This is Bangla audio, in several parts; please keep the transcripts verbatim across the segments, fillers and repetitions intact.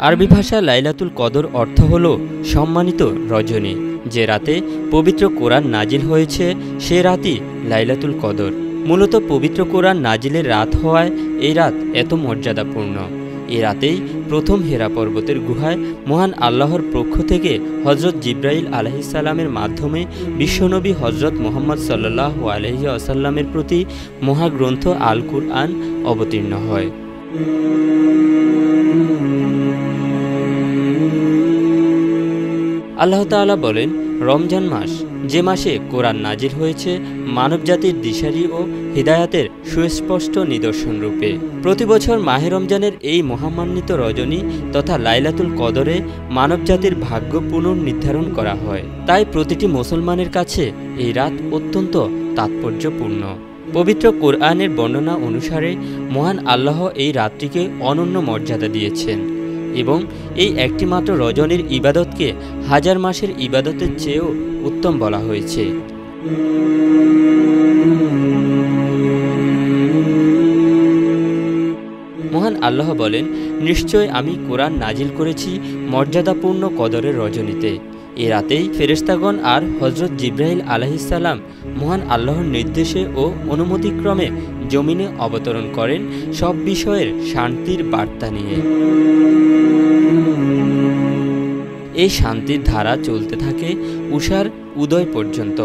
आरबी भाषा लाइलातुल कदर अर्थ हलो सम्मानित रजनी। जे राते पवित्र कुरान नाजिल होयेछे से राती लाइलातुल कदर। मूलत पवित्र कुरान नाजिलेर रात हवाय ए रात एत मर्यादापूर्ण। ए रातेई प्रथम हेरा पर्वतेर गुहाय महान आल्लाहर पक्ष थेके हज़रत जिब्राइल आलैहिस्सालामेर माध्यमे विश्वनबी हज़रत मुहम्मद सल्लल्लाहु अलैहि वसल्लमेर प्रति महाग्रंथ अल कुरान अवतीर्ण हय। अल्लाह ताला बोलेन, रमजान मास जे मासे कुरान नाजिल होयेछे मानवजातिर दिशारि ओ हिदायतेर सुस्पष्ट निदर्शन रूपे। प्रति बछर माहे रमजानेर एई महामान्वित रजनी तथा लाइलातुल कदरे मानवजातिर भाग्य पुनर्निर्धारण करा हय। ताई प्रतिटी मुसलमानेर काछे एई रात अत्यंत तात्पर्यपूर्ण। पवित्र कुरानेर बर्णना अनुसारे महान आल्लाह एई रात्रिके अनन्य मर्यादा दियेछेन एवं এই একটিমাত্র রজনীর ইবাদতকে হাজার মাসের ইবাদতের চেয়েও উত্তম বলা হয়েছে। মহান আল্লাহ বলেন, নিশ্চয় আমি কোরআন নাজিল করেছি মর্যাদাপূর্ণ কদরের রজনীতে। এ রাতেই ফেরেশতাগণ আর হযরত জিবরাইল আলাইহিসসালাম মহান আল্লাহর নির্দেশে ও অনুমতিক্রমে জমিনে অবতরণ করেন সব বিষয়ের শান্তির বার্তা নিয়ে। এই শান্তির ধারা চলতে থাকে উষার উদয় পর্যন্ত।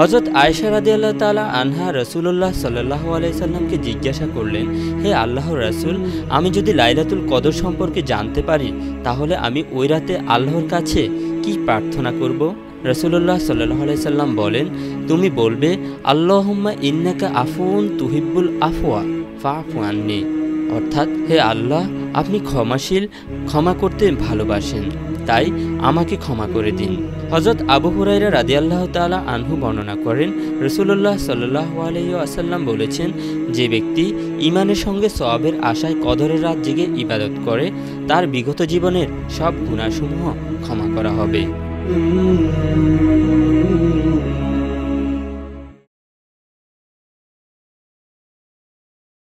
হযরত আয়েশা রদিয়ল্লাহ তালা আন্হা রাসূলুল্লাহ সাল্লাল্লাহু আলাইহি ওয়াসাল্লামকে জিজ্ঞাসা করলেন, হে আল্লাহর রাসূল, আমি যদি লাইলাতুল কদর সম্পর্কে জানতে পারি তাহলে আমি ওই রাতে আল্লাহর কাছে কি প্রার্থনা করব? রাসূলুল্লাহ সাল্লাল্লাহু আলাইহি ওয়াসাল্লাম বলেন, তুমি বলবে আল্লাহুম্মা ইন্নাকা আফুন তুহিব্বুল আফওয়া ফাআফু আন্নী। অর্থাৎ, হে আল্লাহ, আপনি ক্ষমাশীল, ক্ষমা করতে ভালোবাসেন, তাই আমাকে ক্ষমা করে দিন। হযরত আবু হুরায়রা রাদিয়াল্লাহু তাআলা আনহু বর্ণনা করেন, রাসূলুল্লাহ সাল্লাল্লাহু আলাইহি ওয়াসাল্লাম বলেছেন, যে ব্যক্তি ঈমানের সঙ্গে সওয়াবের আশায় কদরের রাত জেগে ইবাদত করে তার বিগত জীবনের সব গুনাহসমূহ ক্ষমা করা হবে।